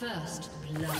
First blood.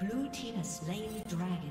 Blue team has slain the dragon.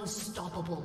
Unstoppable.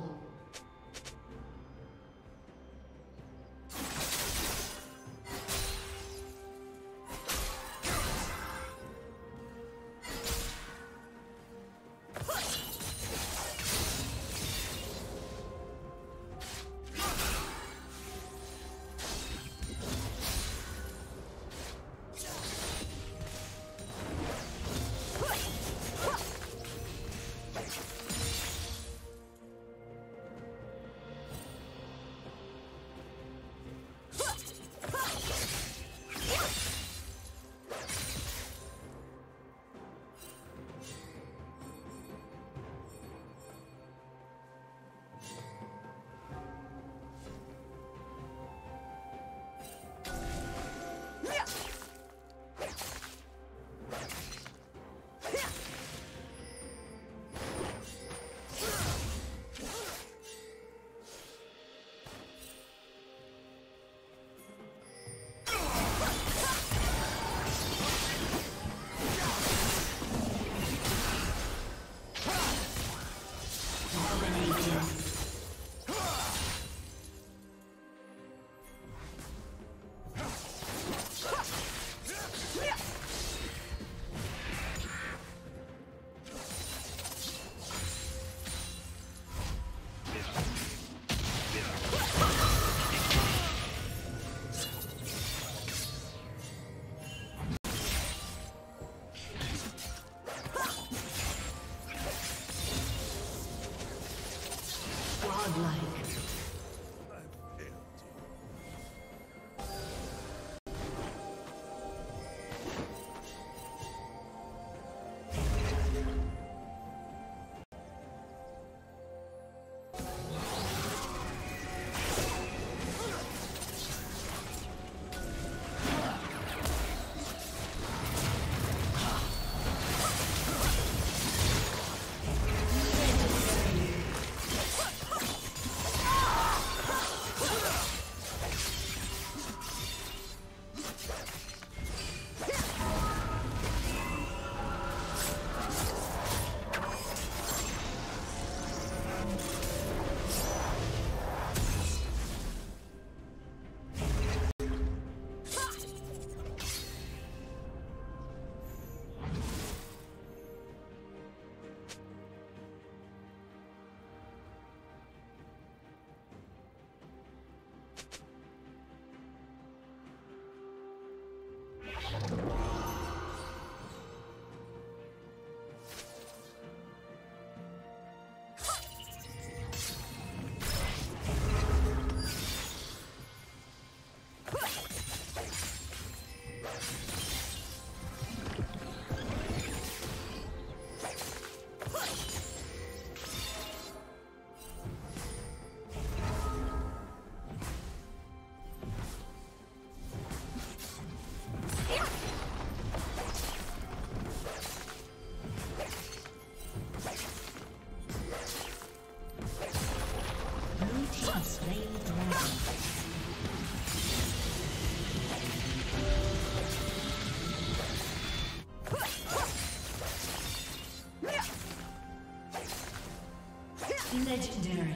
Legendary.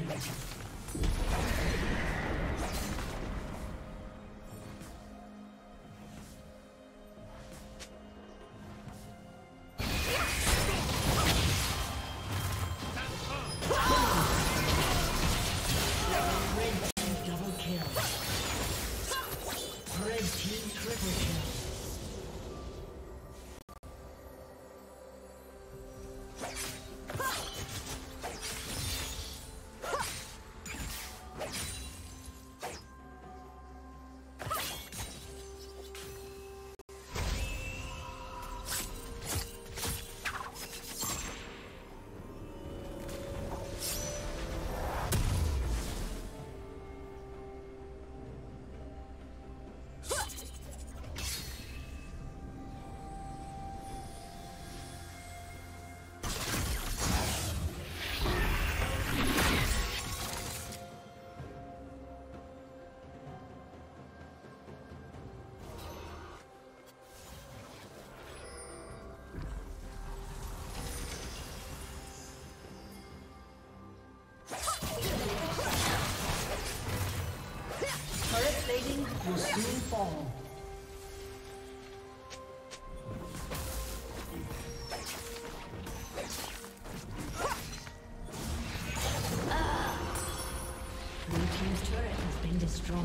Will soon fall. Blue team's turret has been destroyed.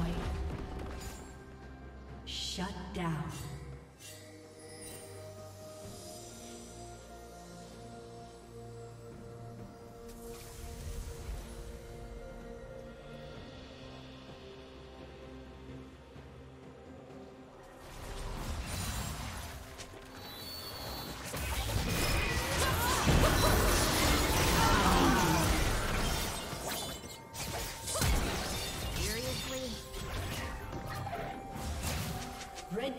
Shut down. Red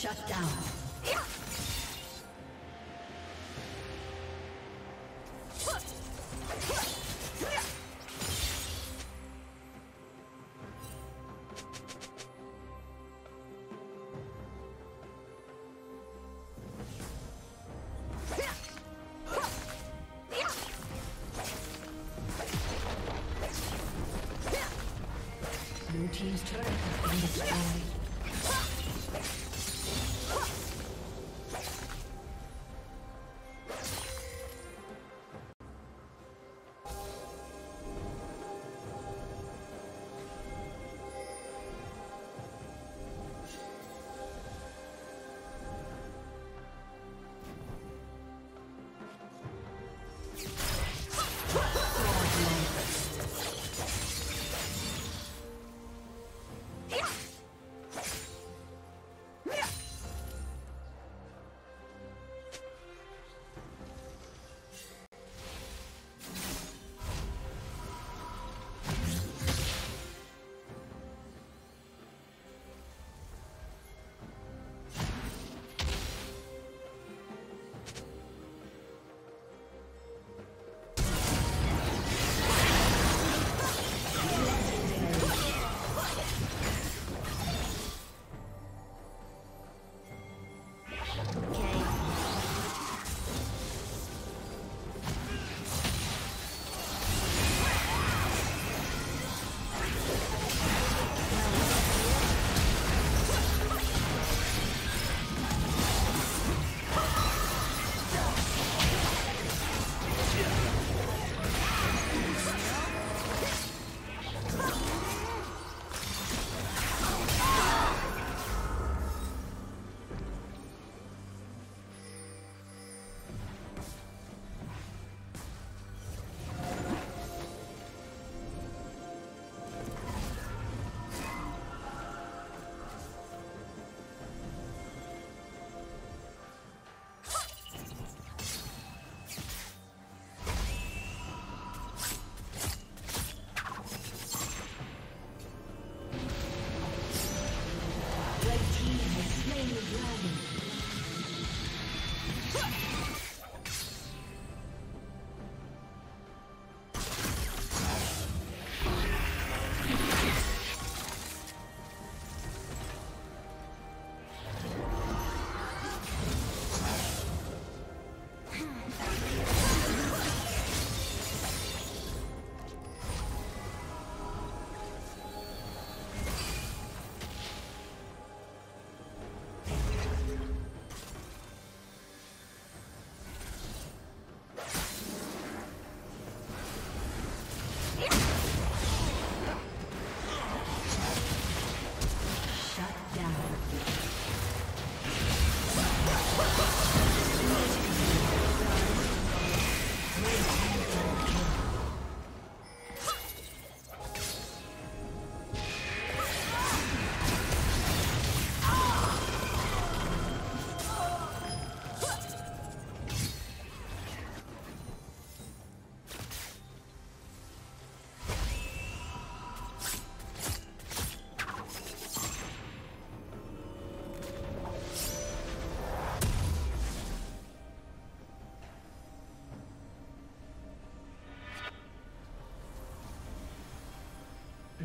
Shut down. Blue team's turret has been destroyed.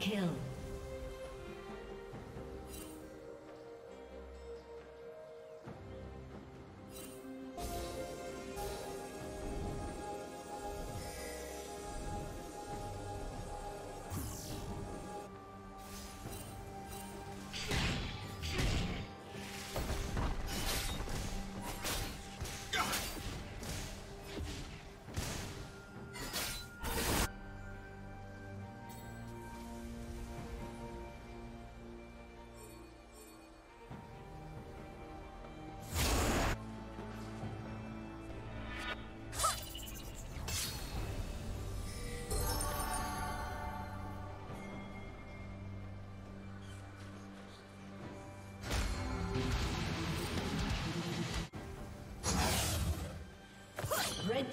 Kill. Red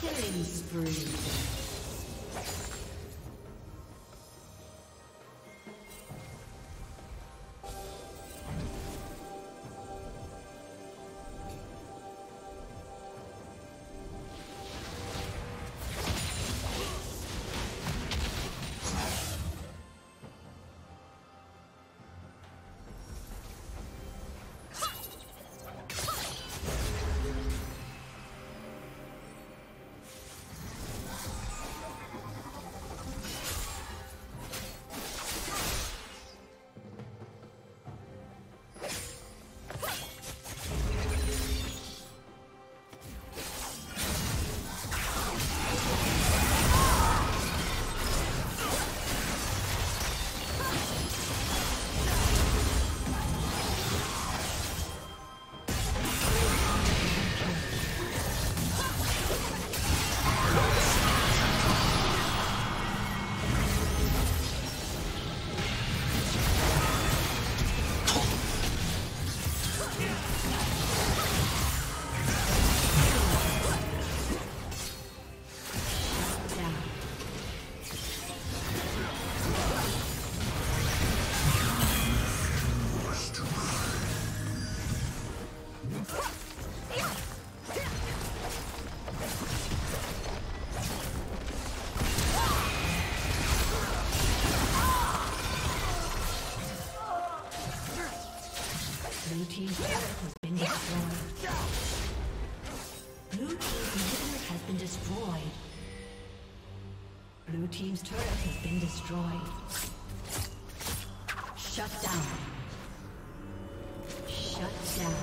Killing spree. team's turret has been destroyed. Blue team's turret has been destroyed. Blue team's turret has been destroyed. Shut down. Shut down.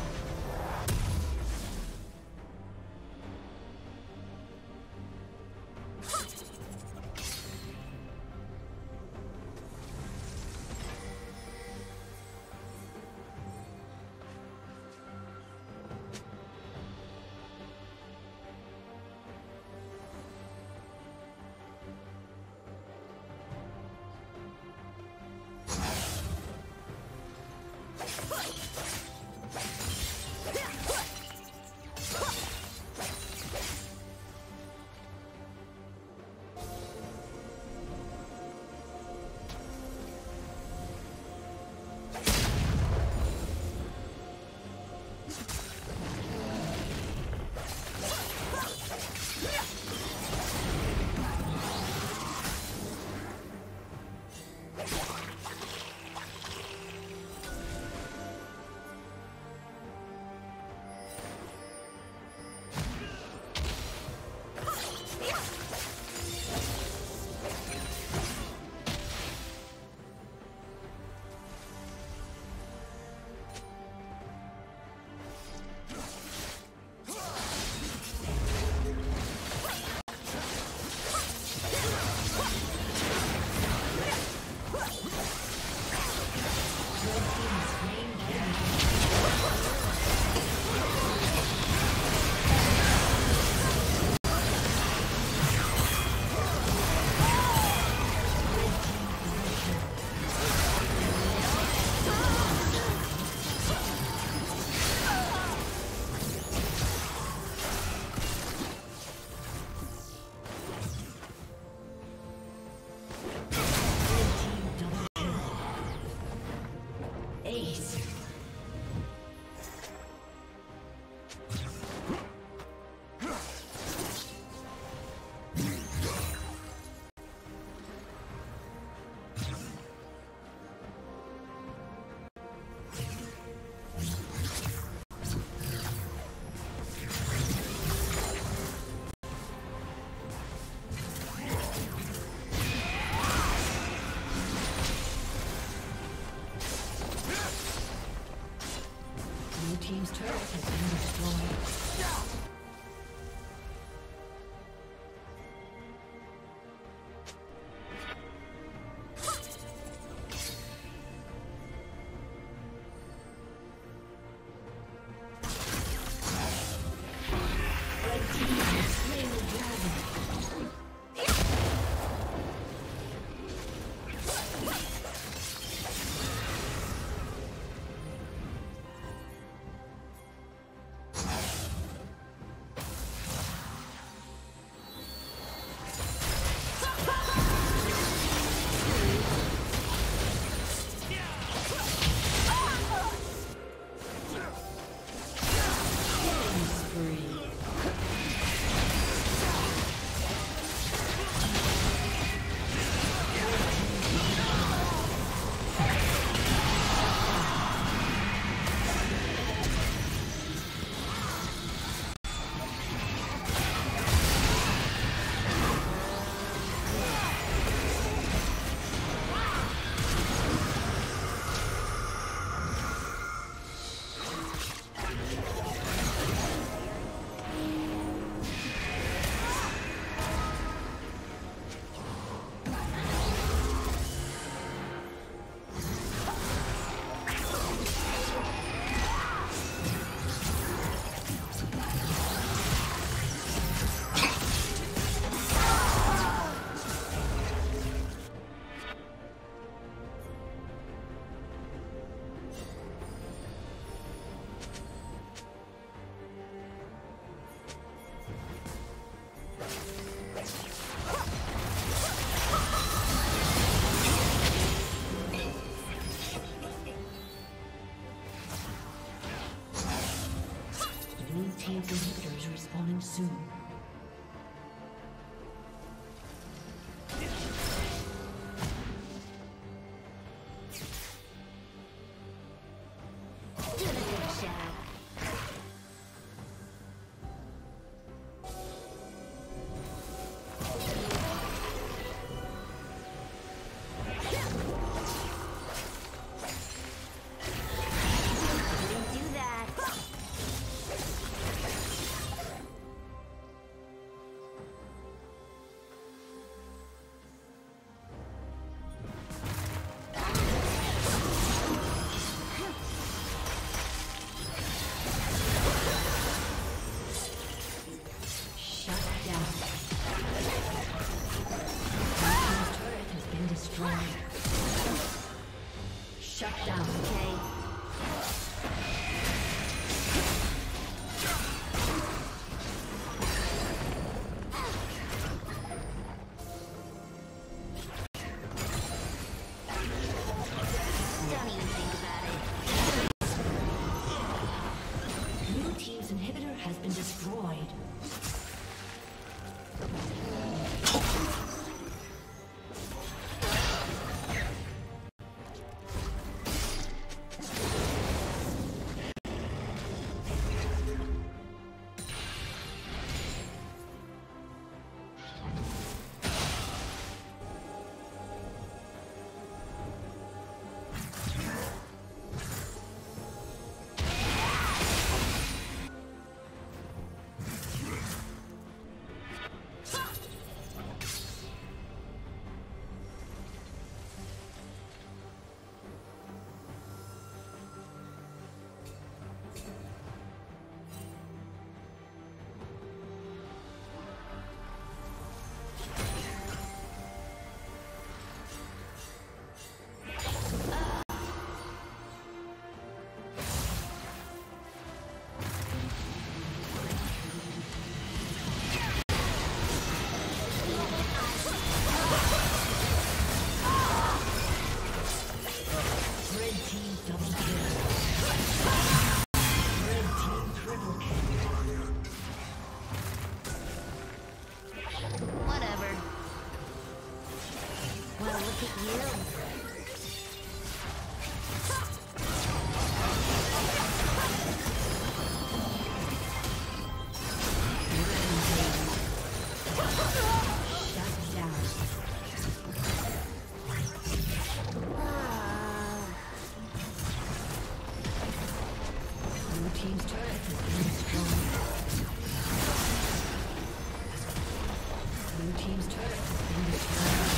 Shut down. Blue team's turret has been destroyed.